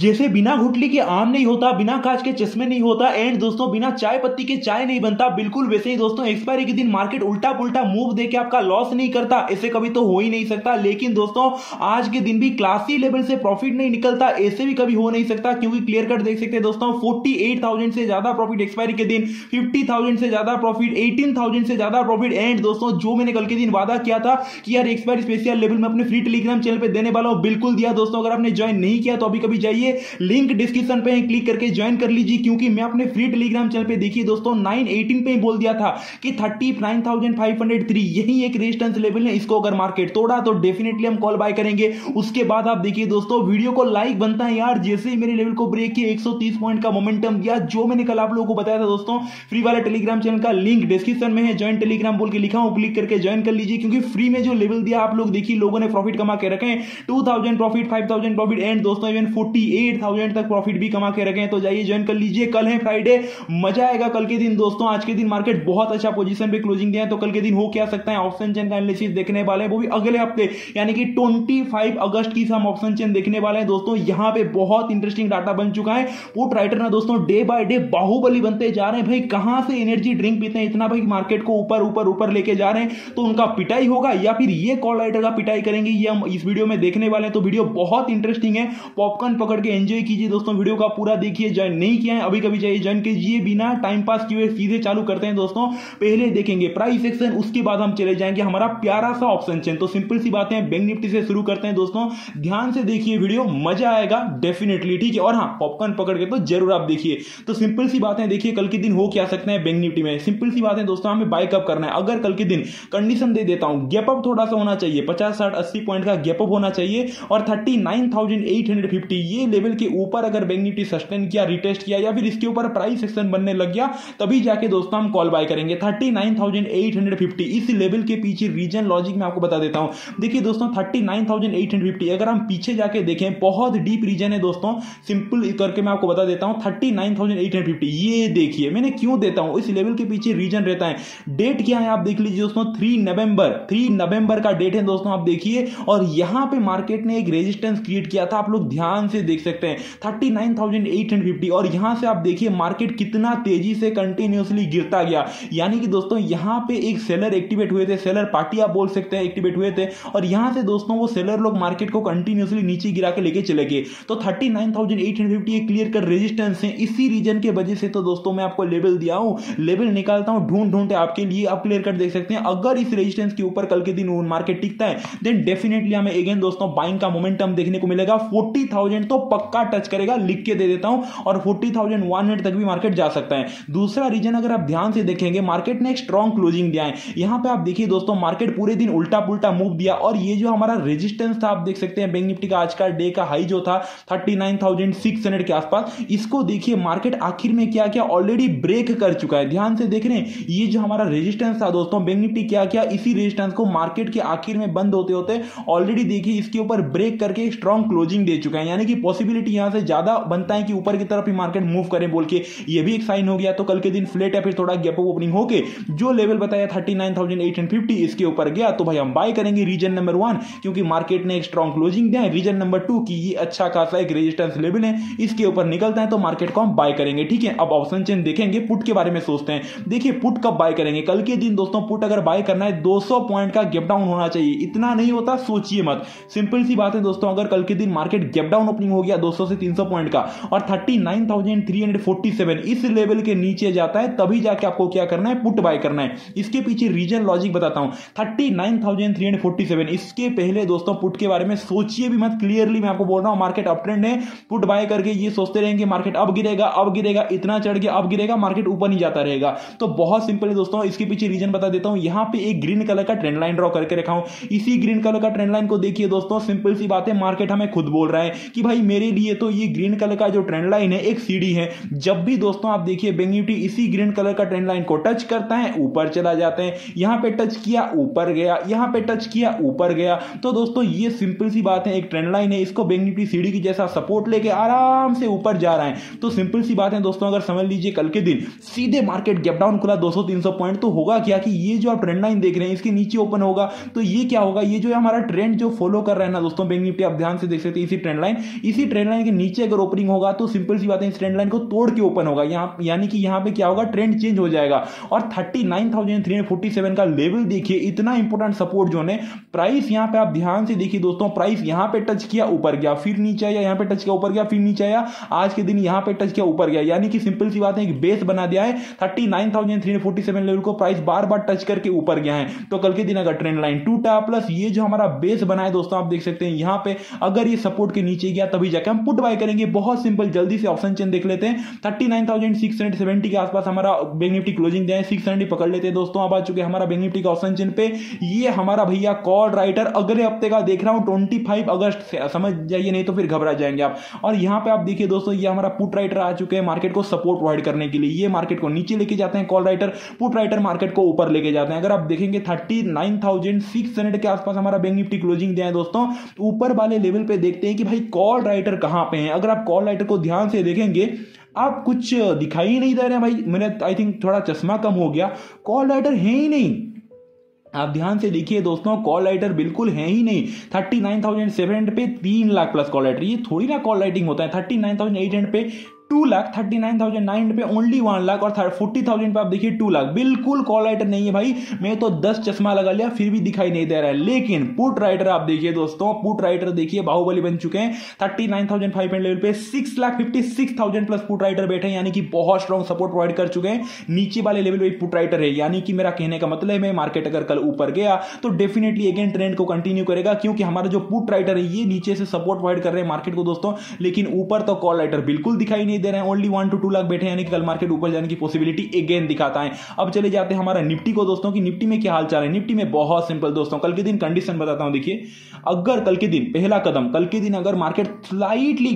जैसे बिना गुठली के आम नहीं होता, बिना कांच के चश्मे नहीं होता, एंड दोस्तों बिना चाय पत्ती के चाय नहीं बनता, बिल्कुल वैसे ही दोस्तों एक्सपायरी के दिन मार्केट उल्टा पुल्टा मूव देके आपका लॉस नहीं करता, ऐसे कभी तो हो ही नहीं सकता। लेकिन दोस्तों आज के दिन भी क्लासी लेवल से प्रॉफिट नहीं निकलता, ऐसे भी कभी हो नहीं सकता, क्योंकि क्लियर कट देख सकते हैं दोस्तों 48,000 से ज्यादा प्रॉफिट एक्सपायरी के दिन, 50,000 से ज्यादा प्रॉफिट, 18,000 से ज्यादा प्रॉफिट। एंड दोस्तों जो मैंने कल के दिन वादा किया था कि यार एक्सपायरी स्पेशल लेवल में अपने फ्री टेलीग्राम चैनल पर देने वाला हूं, बिल्कुल दिया दोस्तों। अगर आपने ज्वाइन नहीं किया तो अभी कभी ये लिंक डिस्क्रिप्शन पे क्लिक करके ज्वाइन कर लीजिए, क्योंकि मैं अपने फ्री टेलीग्राम चैनल पे देखिए दोस्तों 918 पे ही बोल दिया था कि 39,503 यही एक रेजिस्टेंस लेवल है, इसको अगर मार्केट तोड़ा तो डेफिनेटली हम कॉल बाय करेंगे। उसके बाद आप देखिए दोस्तों वीडियो को लाइक बनता है यार, जैसे ही मेरे लेवल को ब्रेक किया 130 पॉइंट का मोमेंटम दिया, जो मैंने कल आप लोगों को बताया था दोस्तों। फ्री वाला टेलीग्राम चैनल का लिंक डिस्क्रिप्शन में है, ज्वाइन टेलीग्राम बोल के लिखा हूं, क्लिक करके ज्वाइन कर लीजिए, क्योंकि फ्री में जो लेवल दिया आप लोग देखिए लोगों ने प्रॉफिट कमा के रखे 2000 प्रॉफिट, 5000 प्रॉफिट, एंड दोस्तों इवन 48,000 तक प्रॉफिट भी कमा के रखे हैं, तो जाइए ज्वाइन कर लीजिए। कल है फ्राइडे, मजा आएगा कल के दिन दोस्तों। आज के दिन मार्केट बहुत अच्छा पोजीशन पे क्लोजिंग दिया है, तो कल के दिन हो क्या सकता है ऑप्शन चेन का एनालिसिस देखने वाले हैं, वो भी अगले हफ्ते यानी कि 25 अगस्त की हम ऑप्शन चेन देखने वाले हैं दोस्तों। यहां पे बहुत इंटरेस्टिंग डाटा बन चुका है, पुट राइटर ना दोस्तों डे बाय डे बाहुबली बनते जा रहे हैं भाई, कहां से एनर्जी ड्रिंक पीते हैं इतना भाई, मार्केट को ऊपर ऊपर ऊपर लेके जा रहे हैं, तो उनका पिटाई होगा या फिर ये कॉल राइटर का पिटाई करेंगे, ये हम इस वीडियो में देखने वाले हैं। तो वीडियो बहुत इंटरेस्टिंग है, पॉपकॉर्न पकड़ के एंजॉय कीजिए दोस्तों, वीडियो का पूरा देखिए। ज्वाइन नहीं किया है अभी कभी जाइए ज्वाइन कीजिए, बिना टाइम पास किए सीधे चालू करते हैं दोस्तों। पहले देखेंगे प्राइस एक्शन, उसके बाद हम चले जाएंगे हमारा प्यारा सा ऑप्शन चेन, तो सिंपल सी बातें बैंक निफ्टी से शुरू करते हैं दोस्तों। ध्यान से देखिए वीडियो, मजा आएगा डेफिनेटली, ठीक है। और हाँ, पॉपकॉर्न पकड़ के तो जरूर आप देखिए। तो सिंपल सी बातें देखिए कल के दिन हो क्या सकता है बैंक निफ्टी में, सिंपल सी बातें दोस्तों, हमें बाइकअप करना है। अगर कल के दिन कंडीशन दे देता हूं, गैपअप थोड़ा सा होना चाहिए, 50-60-80 पॉइंट का गैपअप होना चाहिए, और 39,850 ये लेवल के ऊपर अगर बैंक निफ्टी सस्टेन किया, रिटेस्ट किया, या फिर इसके ऊपर प्राइस एक्शन बनने लग गया, तभी जाके दोस्तों हम कॉल बाय करेंगे। 39,850 इस लेवल के पीछे रीजन लॉजिक मैं आपको बता देता हूं। देखिए दोस्तों 39,850 अगर हम पीछे जाके देखें, बहुत डीप रीजन है दोस्तों, सिंपल करके मैं आपको बता देता हूं 39,850 ये देखिए मैंने क्यों देता हूं, इस लेवल के पीछे रीजन रहता है। डेट क्या है आप देख लीजिए दोस्तों, 3 नवंबर का डेट है दोस्तों, आप देखिए। और यहां पर मार्केट ने एक रेजिस्टेंस क्रिएट किया था, आप लोग ध्यान से देख सकते हैं 39,850, और यहां से आप देखिए मार्केट कितना तेजी से कंटिन्यूअसली गिरता गया, यानी कि दोस्तों यहां पे एक सेलर एक्टिवेट हुए थे, सेलर पार्टी आप बोल सकते हैं, एक्टिवेट हुए थे, और यहां से दोस्तों वो सेलर लोग मार्केट को कंटिन्यूअसली नीचे गिरा के लेके चले गए। तो 39,850 ये क्लियर कर रेजिस्टेंस है, इसी रीजन के वजह से तो दोस्तों मैं आपको लेवल दिया हूं, लेवल निकालता हूं ढूंढ आपके लिए, आप क्लियर कर देख सकते हैं। अगर इस रेजिस्टेंस के ऊपर कल के दिन मार्केट टिकता है, देन डेफिनेटली हमें अगेन दोस्तों बाइंग का मोमेंटम देखने को मिलेगा, 40,000 तो पक्का टच करेगा, लिख के दे देता हूं, और 40,100 तक भी मार्केट जा सकता है। दूसरा रीजन अगर आप ध्यान से देखेंगे, मार्केट ने एक स्ट्रॉन्ग क्लोजिंग दिया है, यहां पे आप देखिए दोस्तों मार्केट पूरे दिन उल्टा पुल्टा मूव दिया, और ये जो हमारा रेजिस्टेंस था आप देख सकते हैं बैंक निफ्टी का आज का डे का हाई जो था 39,600 के आसपास, इसको देखिए मार्केट आखिर में क्या क्या ऑलरेडी ब्रेक कर चुका है। ध्यान से देख रहे हैं ये जो हमारा रेजिस्टेंस था दोस्तों बैंक निफ्टी क्या क्या, इसी रेजिस्टेंस को मार्केट के आखिर में बंद होते होते ऑलरेडी देखिए इसके ऊपर ब्रेक करके स्ट्रॉन्ग क्लोजिंग दे चुका है, यानी कि पॉसिबिलिटी यहां से ज्यादा बनता है कि ऊपर की तरफ ही मार्केट मूव करे बोल के, ये भी एक साइन हो गया। तो कल के दिन फ्लैट या फिर थोड़ा गैप अप ओपनिंग होके जो लेवल बताया 39,850 इसके ऊपर गया तो भाई हम बाय करेंगे। रीजन नंबर 1 क्योंकि मार्केट ने एक स्ट्रॉन्ग क्लोजिंग दिया है, रीजन नंबर 2 कि ये अच्छा खासा एक रेजिस्टेंस लेवल है, इसके ऊपर निकलता है तो मार्केट को हम बाय करेंगे, ठीक है। अब ऑप्शन चेन देखेंगे, पुट के बारे में सोचते हैं। देखिए पुट कब बाय करेंगे कल के दिन दोस्तों, पुट अगर बाय करना है 200 पॉइंट का गैप डाउन होना चाहिए, इतना नहीं होता सोचिए मत, सिंपल सी बात है दोस्तों। अगर कल के दिन मार्केट गैप डाउन ओपनिंग हो गया 200 से 300 पॉइंट का और 39,347 इस लेवल के नीचे जाता है, तभी जाके आपको क्या करना है, पुट बाय करना है। इसके पीछे रीजन लॉजिक बताता हूं 39,347, इसके पहले दोस्तों पुट के बारे में सोचिए भी मत, क्लियरली मैं आपको बोल रहा हूं। मार्केट अप ट्रेंड है, पुट बाय करके ये सोचते रहेंगे मार्केट अब गिरेगा अब गिरेगा, इतना चढ़ गया अब गिरेगा, मार्केट ऊपर नहीं जाता रहेगा। तो बहुत सिंपल है दोस्तों, इसके पीछे रीजन बता देता हूं। यहां पे एक ग्रीन कलर का ट्रेंड लाइन ड्रॉ करके रखा हूं, इसी ग्रीन कलर का ट्रेंड लाइन को देखिए दोस्तों, सिंपल सी बात है मार्केट हमें खुद बोल रहा है कि भाई मेरे लिए तो ये ग्रीन कलर का जो ट्रेंड लाइन है एक सीढ़ी है, जब भी दोस्तों आप देखिए बैंक निफ्टी इसी ग्रीन कलर का ट्रेंड लाइन को टच करता है ऊपर चला जाते हैं, यहां पे टच किया ऊपर गया, यहां पे टच किया ऊपर गया। तो दोस्तों ये सिंपल सी बात है, एक ट्रेंड लाइन है, इसको बैंक निफ्टी सीढ़ी की जैसा सपोर्ट लेके आराम से ऊपर जा रहा है। तो सिंपल सी बात है दोस्तों, अगर समझ लीजिए कल के दिन सीधे मार्केट गैप डाउन खुला 200-300 पॉइंट, तो होगा क्या कि ये जो आप ट्रेंड लाइन देख रहे हैं इसके नीचे ओपन होगा, तो ये क्या होगा, ये जो हमारा ट्रेंड जो फॉलो कर रहा है ना दोस्तों बैंक निफ्टी, आप ध्यान से देख सकते हैं इसी ट्रेंड लाइन, इसी इसी ट्रेंड लाइन के नीचे अगर ओपनिंग होगा तो सिंपल सी बात है इस ट्रेंड लाइन को तोड़ के ओपन होगा। यहाँ यानी कि यहाँ पे क्या होगा, ट्रेंड चेंज हो जाएगा। और 39,347 का लेवल देखिए, इतना इंपॉर्टेंट सपोर्ट जो है। प्राइस यहाँ पे आप ध्यान से देखिए दोस्तों, प्राइस यहाँ पे टच किया ऊपर गया, फिर नीचे आया, यहाँ पे टच किया ऊपर गया, फिर नीचे आया, आज के दिन यहाँ पे टच किया ऊपर गया। यानी कि सिंपल सी बात है एक बेस बना दिया है 39,347 लेवल को, प्राइस बार बार टच करके ऊपर गया है। तो कल के दिन अगर ट्रेंड लाइन टूटा प्लस ये जो हमारा बेस बना है दोस्तों, आप देख सकते हैं यहाँ पे अगर ये सपोर्ट के नीचे गया तभी जाके हम पुट बाय करेंगे। बहुत सिंपल, जल्दी से ऑप्शन चेन देख लेते हैं। 39,670 के आसपास हमारा बैंक निफ्टी क्लोजिंग दिया है, 670 पकड़ लेते हैं दोस्तों। अब आ चुके हमारा बैंक निफ्टी का ऑप्शन चेन पे। ये हमारा भैया कॉल राइटर अगले हफ्ते का देख रहा हूं, 25 अगस्त समझ जाइए, नहीं तो फिर घबरा जाएंगे आप। और यहाँ पे आप देखिए दोस्तों, ये हमारा पुट राइटर आ चुके हैं मार्केट को सपोर्ट प्रोवाइड करने के लिए। ये मार्केट को नीचे लेके जाते हैं call writer, put writer market को ऊपर लेके जाते हैं। अगर आप देखेंगे 39,600 के आसपास हमारा बैंक निफ्टी क्लोजिंग दिया है दोस्तों। ऊपर वाले लेवल पे देखते हैं कि भाई कॉल राइटर कहां पे हैं। अगर आप कॉल राइटर को ध्यान से देखेंगे, आप कुछ दिखाई ही नहीं दे रहे हैं भाई। मैंने आई थिंक थोड़ा चश्मा कम हो गया, कॉल राइटर है ही नहीं। आप ध्यान से देखिए दोस्तों, कॉल राइटर बिल्कुल है ही नहीं। 39,700 पे 3 लाख प्लस कॉल राइटर, ये थोड़ी ना कॉल राइटिंग होता है। 39,800 पे 2 लाख, 39,900 पे ओनली 1 लाख, और 40,000 पे आप देखिए 2 लाख। बिल्कुल कॉल राइटर नहीं है भाई। मैं तो 10 चश्मा लगा लिया फिर भी दिखाई नहीं दे रहा है। लेकिन पुट राइटर आप देखिए दोस्तों, पुट राइटर देखिए बाहुबली बन चुके हैं। 39,500 लेवल पे 6,56,000 प्लस पुट राइटर बैठे, यानी कि बहुत स्ट्रॉन्ग सपोर्ट प्रोवाइड कर चुके हैं। नीचे वाले लेवल पर पुट राइटर है, यानी कि मेरा कहने का मतलब है मार्केट अगर कल ऊपर गया तो डेफिनेटली अगेन ट्रेंड को कंटिन्यू करेगा, क्योंकि हमारा जो पुट राइटर है ये नीचे से सपोर्ट प्रोवाइड कर रहे हैं मार्केट को दोस्तों। लेकिन ऊपर तो कॉल राइटर बिल्कुल दिखाई नहीं दे रहे हैं, ओनली 1 to 2 लाख बैठे, यानी कि कल मार्केट ऊपर जाने की पॉसिबिलिटी अगेन दिखाता है। अब चले जाते हैं हमारा निफ्टी को दोस्तों, कि निफ्टी में क्या हाल चाल है। निफ्टी में बहुत सिंपल दोस्तों, कल के दिन कंडीशन बताता हूं। देखिए, अगर कल के दिन पहला कदम, कल के दिन अगर मार्केट स्लाइटली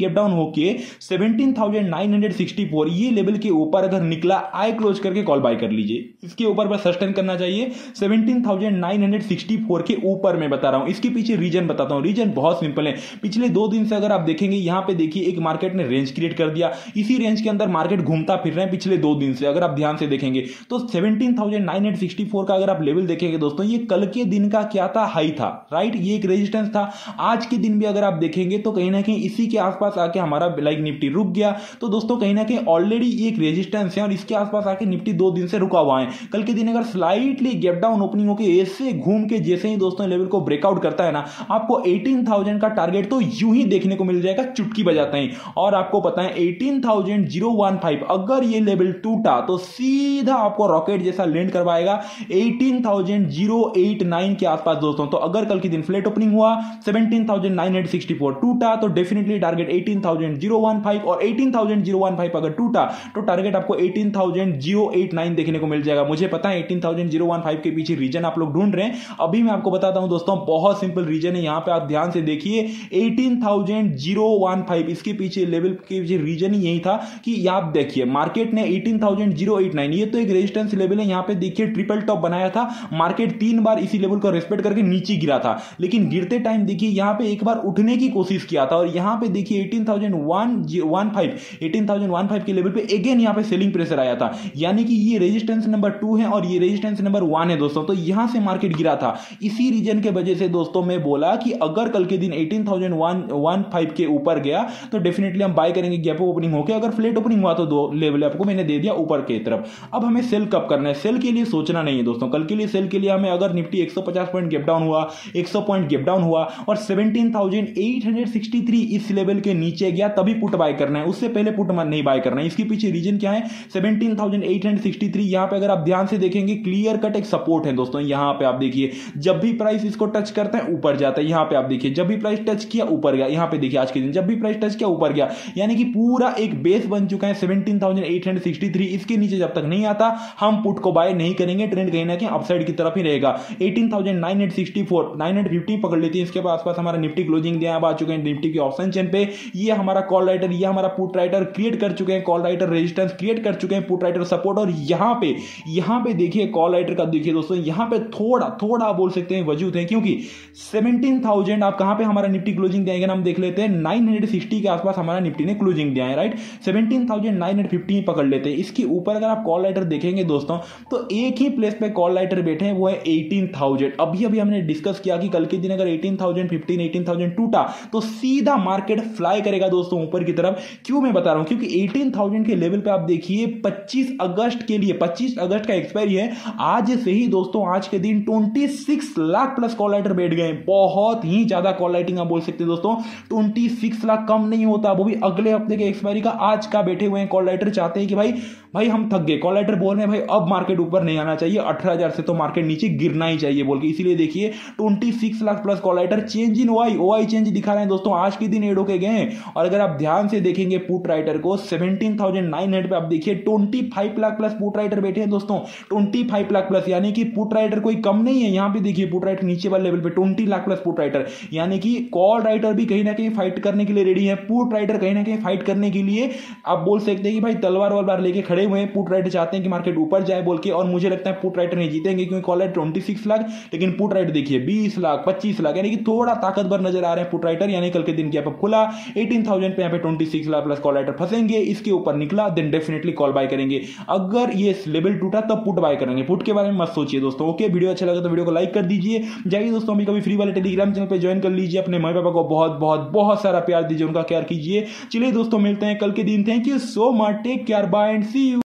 गैप डाउन होके 17,964 ये लेवल के ऊपर अगर निकला, आई क्लोज करके कॉल बाय कर लीजिए। इसके ऊपर बस सस्टेन करना चाहिए 17,964 के ऊपर। मैं बता रहा हूं इसके पीछे रीजन बताता हूं। रीजन बहुत सिंपल है, पिछले 2 दिन से अगर आप देखेंगे यहां पे देखिए एक मार्केट ने रेंज क्रिएट कर दिया, इसी रेंज के अंदर मार्केट घूमता फिर रहे हैं पिछले 2 दिन से। अगर आप ध्यान से देखेंगे तो 17,964 का अगर आप लेवल देखेंगे दोस्तों, ये कल के दिन का क्या था, हाई था, राइट। ये एक रेजिस्टेंस था। आज के दिन भी अगर आप देखेंगे तो कहीं ना कहीं इसी के आसपास आके हमारा लाइक निफ्टी रुक गया। तो दोस्तों कहीं ना कहीं ऑलरेडी एक रेजिस्टेंस है और इसके आसपास आके निफ्टी 2 दिन से रुका हुआ है। कल के दिन अगर स्लाइटली गैप डाउन ओपनिंग होकर ऐसे घूम के जैसे ही दोस्तों लेवल को ब्रेकआउट करता है ना, आपको 18,000 का टारगेट तो यूं ही देखने को मिल जाएगा चुटकी बजाते हैं। और आपको पता है 18,015 अगर ये लेवल टूटा तो सीधा आपको रॉकेट जैसा लैंड करवाएगा 18,089 के आसपास दोस्तों। तो अगर कल के दिन फ्लैट ओपनिंग हुआ, 17,964 टूटा तो डेफिनेटली टारगेट 18,015, और 18,015 अगर टूटा तो टारगेट आपको 18,089 देखने को मिल जाएगा। मुझे पता है 18,015 के पीछे रीजन आप लोग ढूंढ रहे हैं, अभी मैं आपको बताता हूं दोस्तों। बहुत सिंपल रीजन है, यहां पे आप ध्यान से देखिए 18,015 इसके पीछे लेवल के जो रीजन ही यही था कि आप देखिए मार्केट ने 18,089 ये तो एक रेजिस्टेंस लेवल है। यहाँ पे देखिए ट्रिपल टॉप बनाया था मार्केट, 3 बार इसी लेवल को रिस्पेक्ट करके नीचे गिरा था, लेकिन गिरते टाइम देखिए यहाँ पे एक बार उठने की कोशिश किया था। और यहाँ पे देखिए 18,015 के लेवल पे अगेन यहाँ पे सेलिंग प्रेशर आया था, यानी कि ये रेजिस्टेंस नंबर 2 है और ये रेजिस्टेंस नंबर 1 है दोस्तों। तो यहां से मार्केट गिरा था। इसी रीजन के वजह से दोस्तों मैं बोला कि अगर कल के दिन 18,015 के ऊपर गया तो डेफिनेटली हम बाय करेंगे गैप ओपनिंग होके। अगर फ्लैट ओपनिंग हुआ तो 2 लेवल आपको मैंने दे दिया ऊपर की तरफ। अब हमें सेल कब करना है, सेल के लिए सोचना नहीं है दोस्तों। कल के लिए सेल के लिए हमें अगर निफ्टी 150 पॉइंट गैप डाउन हुआ, 100 पॉइंट गैप डाउन हुआ और 17,863 इस लेवल के नीचे गया तभी पुट बाय करना है, उससे पहले पुट नहीं बाय करना है। इसके पीछे रीजन क्या है, 17,863 यहां पे अगर आप ध्यान से देखेंगे क्लियर कट एक सपोर्ट है दोस्तों। यहां पे आप देखिए जब भी प्राइस इसको टच करता है ऊपर जाता है। यहां पे आप देखिए जब भी प्राइस टच किया ऊपर गया, यहां पे देखिए आज के दिन जब भी प्राइस टच किया ऊपर गया, यानी कि पूरा एक बेस बन चुका है 17,863। इसके नीचे जब तक नहीं आता हम पुट को बाय नहीं करेंगे, ट्रेंड कहीं ना कहीं अपसाइड की तरफ ही रहेगा। 18,964 950 पकड़ लेती है, इसके आसपास हमारा निफ्टी क्लोजिंग दिया। अब आ चुके हैं निफ्टी के ऑप्शन चेन पे। ये हमारा कॉल राइटर, ये हमारा पुट राइटर क्रिएट कर चुके हैं, कॉल राइटर रेजिस्टेंस क्रिएट कर चुके हैं, पुट राइटर सपोर्ट। और यहां पे देखिए कॉल राइटर का देखिए दोस्तों, यहां पे थोड़ा बोल सकते हैं वजूद है, क्योंकि 17,000 आप कहां पे हमारा निफ्टी क्लोजिंग देंगे हम देख लेते हैं, 960 के आसपास हमारा निफ्टी ने क्लोजिंग दिया है राइट 17,915 पकड़ लेते हैं। इसके ऊपर अगर आप कॉल राइटर देखेंगे दोस्तों तो एक ही प्लेस पे कॉल राइटर बैठे हैं वो है 18,000। अभी अभी हमने डिस्कस किया कि कल के दिन अगर 18,015 18,000 टूटा तो सीधा मार्केट फ्लाई करेगा दोस्तों ऊपर की तरफ। क्यों मैं बता रहा हूं, क्योंकि 18,000 के लेवल पे आप देखिए 25 अगस्त के लिए 25 अगस्त का एक्सपायरी है, आज से ही दोस्तों आज के दिन 26 लाख प्लस कॉल राइटर बैठ गए। बहुत ही ज्यादा कॉल राइटिंग आप बोल सकते हैं दोस्तों, 26 लाख कम नहीं होता, वो भी अगले हफ्ते के एक्सपायरी का आज का बैठे हुए हैं कॉल राइटर। चाहते हैं कि भाई भाई हम थक गए, कॉल राइटर बोल रहे हैं भाई अब मार्केट ऊपर नहीं आना चाहिए, 18,000 से तो मार्केट नीचे गिरना ही चाहिए बोल के। इसीलिए देखिए 26 lakh plus call writer, change in OI OI change दिखा रहे हैं दोस्तों आज के दिन एड होके गए। और अगर आप ध्यान से देखेंगे पुट राइटर को 17,900 पे आप देखिए 25 लाख प्लस पुट राइटर बैठे हैं दोस्तों, 25 लाख प्लस, यानी कि पुट राइटर कोई कम नहीं है। यहां पे देखिए पुट राइटर नीचे वाले लेवल पे 20 लाख प्लस पुट राइटर, यानी कि कॉल राइटर भी कहीं ना कहीं फाइट करने के लिए रेडी है, पुट राइटर कहीं ना कहीं फाइट करने के लिए आप बोल सकते हैं कि भाई तलवार वलवार लेके खड़े हुए हैं। पुट राइटर चाहते हैं कि मार्केट ऊपर जाए बोल के, और मुझे लगता है पुट राइटर नहीं जीतेंगे क्योंकि कॉल राइटर 26 लाख लेकिन पुट राइटर देखिए 20 लाख 25 लाख, यानी कि थोड़ा ताकतवर नजर आ रहा है पुट राइटर। यानी कल के दिन की खुला 18,000 पे यहाँ पे 26 लाख प्लस कॉल राइटर फंसेंगे, इसके ऊपर निकला देन डेफिनेटली कॉल बाय करेंगे। अगर ये लेवल टूटा तब पुट बाय करेंगे, पुट के बारे में मत सोचिए दोस्तों। ओके, वीडियो अच्छा लगा तो वीडियो को लाइक कर दीजिए, जाइए दोस्तों अभी कभी फ्री वाले टेलीग्राम चैनल पे ज्वाइन कर लीजिए, अपने माँ पापा को बहुत बहुत बहुत सारा प्यार दीजिए, उनका केयर कीजिए। चलिए दोस्तों मिलते हैं कल के दिन, thank you so much, take care, bye and see you.